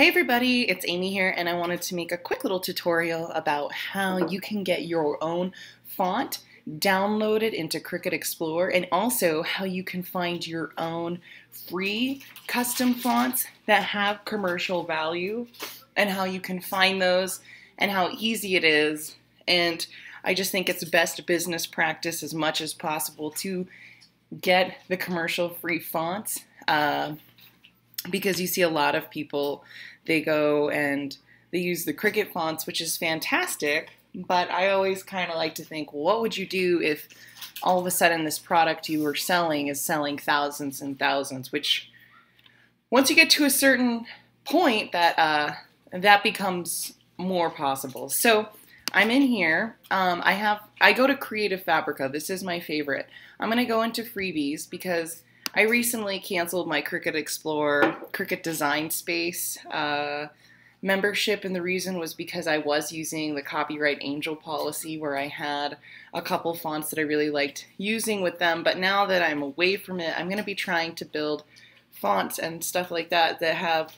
Hey everybody, it's Amy here, and I wanted to make a quick little tutorial about how you can get your own font downloaded into Cricut Explore, and also how you can find your own free custom fonts that have commercial value, and how you can find those, and how easy it is. And I just think it's best business practice as much as possible to get the commercial free fonts. Because you see a lot of people, they go and they use the Cricut fonts, which is fantastic, but I always kind of like to think, well, what would you do if all of a sudden this product you were selling is selling thousands and thousands, which once you get to a certain point, that becomes more possible. So I'm in here. I go to Creative Fabrica. This is my favorite. I'm going to go into freebies because I recently canceled my Cricut Explore, Cricut Design Space membership, and the reason was because I was using the Copyright Angel Policy, where I had a couple fonts that I really liked using with them. But now that I'm away from it, I'm going to be trying to build fonts and stuff like that that have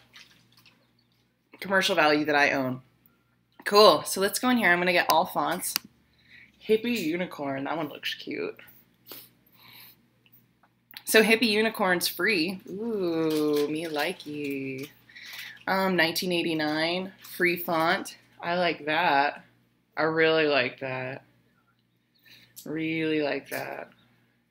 commercial value that I own. Cool. So let's go in here. I'm going to get all fonts. Hippie Unicorn. That one looks cute. So Hippie Unicorn's free. Ooh, me likey. 1989, free font. I like that. I really like that. Really like that.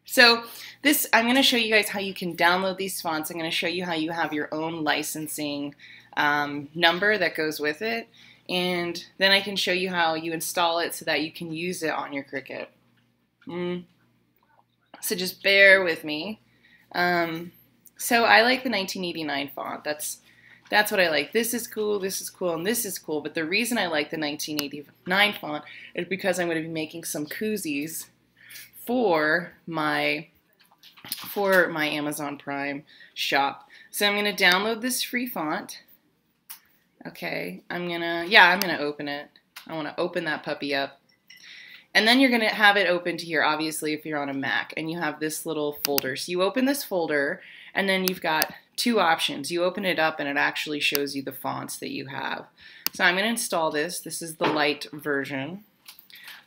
So this, I'm going to show you guys how you can download these fonts. I'm going to show you how you have your own licensing number that goes with it. And then I can show you how you install it so that you can use it on your Cricut. So just bear with me. So I like the 1989 font. That's what I like. This is cool, and this is cool. But the reason I like the 1989 font is because I'm going to be making some koozies for my Amazon Prime shop. So I'm going to download this free font. Okay, I'm gonna open it. I want to open that puppy up. And then you're going to have it open to here, obviously, if you're on a Mac, and you have this little folder. So you open this folder, and then you've got two options. You open it up, and it actually shows you the fonts that you have. So I'm going to install this. This is the light version.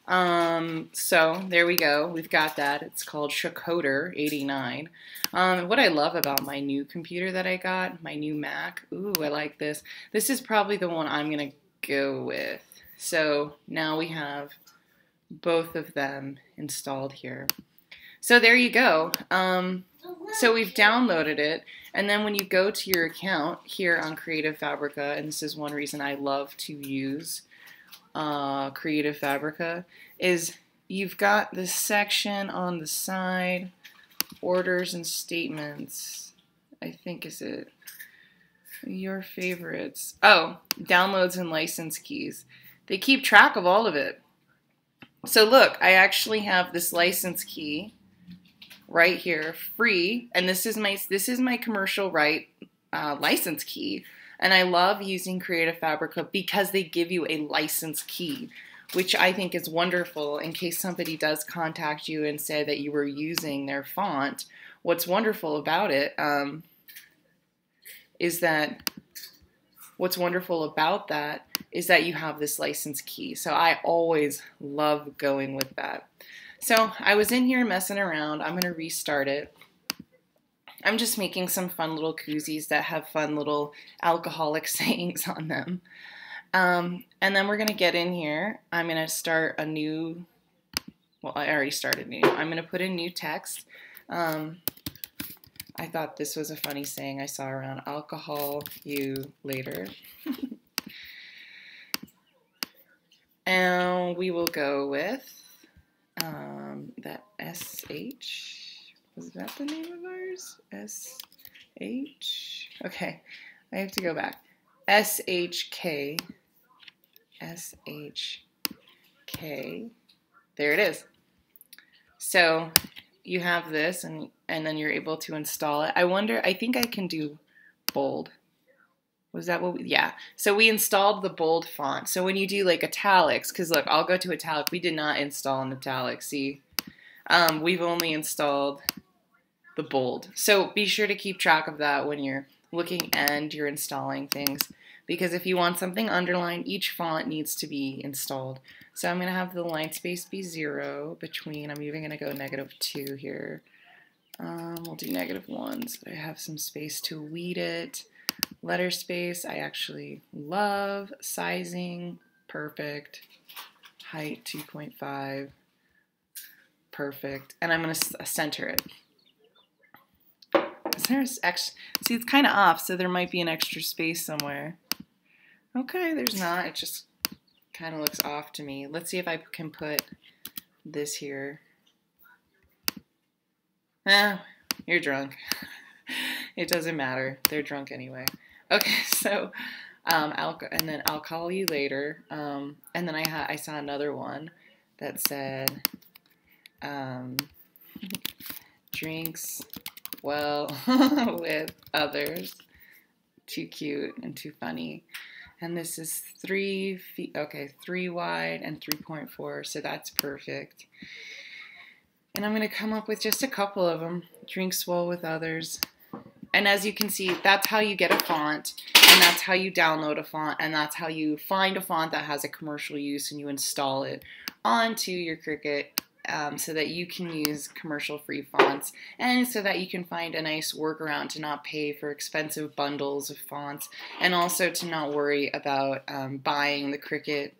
So there we go. We've got that. It's called Shakoder89. What I love about my new computer that I got, my new Mac, ooh, I like this. This is probably the one I'm going to go with. So now we have both of them installed here. So there you go. So we've downloaded it, and then when you go to your account here on Creative Fabrica, and this is one reason I love to use Creative Fabrica, is you've got this section on the side, orders and statements, I think is it, your favorites, oh, downloads and license keys. They keep track of all of it. So look, I actually have this license key right here, free, and this is my commercial right license key, and I love using Creative Fabrica because they give you a license key, which I think is wonderful in case somebody does contact you and say that you were using their font. What's wonderful about it is that you have this license key. So I always love going with that. So I was in here messing around. I'm going to restart it. I'm just making some fun little koozies that have fun little alcoholic sayings on them. And then we're going to get in here. I'm going to start a new, well, I already started new. I'm going to put in new text. I thought this was a funny saying I saw around, alcohol you later. And we will go with that SH. Was that the name of ours? SH. Okay, I have to go back. SHK. SHK. There it is. So you have this, and then you're able to install it. I wonder, I think I can do bold. Was that what we, yeah. So we installed the bold font. So when you do like italics, because look, I'll go to italic. We did not install an italic, see? We've only installed the bold. So be sure to keep track of that when you're looking and you're installing things. because if you want something underlined, each font needs to be installed. So I'm going to have the line space be 0 between, I'm even going to go -2 here. We'll do -1 so that I have some space to weed it. Letter space, I actually love. Sizing, perfect. Height, 2.5, perfect. And I'm going to center it. Is there an extra? See, it's kind of off, so there might be an extra space somewhere. Okay, there's not. It just kind of looks off to me. Let's see if I can put this here. Ah, you're drunk. It doesn't matter. They're drunk anyway. Okay, so and then I'll call you later. And then I saw another one that said drinks well with others. Too cute and too funny. And this is 3 feet. Okay, 3 wide and 3.4. So that's perfect. And I'm going to come up with just a couple of them. Drinks well with others. And as you can see, that's how you get a font, and that's how you download a font, and that's how you find a font that has a commercial use and you install it onto your Cricut so that you can use commercial-free fonts, and so that you can find a nice workaround to not pay for expensive bundles of fonts, and also to not worry about buying the Cricut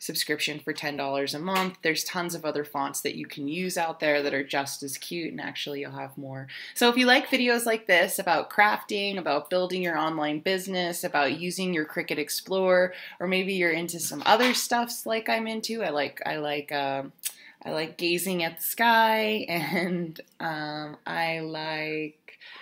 subscription for $10 a month. There's tons of other fonts that you can use out there that are just as cute, and actually you'll have more. So if you like videos like this about crafting, about building your online business, about using your Cricut Explore, or maybe you're into some other stuffs like I'm into. I like gazing at the sky, and I like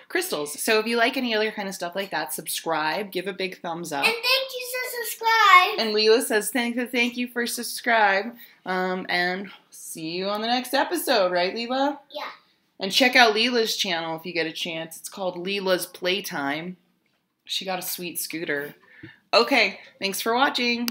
crystals. So if you like any other kind of stuff like that, subscribe, give a big thumbs up. And thank you for subscribe. And Leela says thank you for subscribe. And see you on the next episode, right, Leela? Yeah. And check out Leela's channel if you get a chance. It's called Leela's Playtime. She got a sweet scooter. Okay, thanks for watching.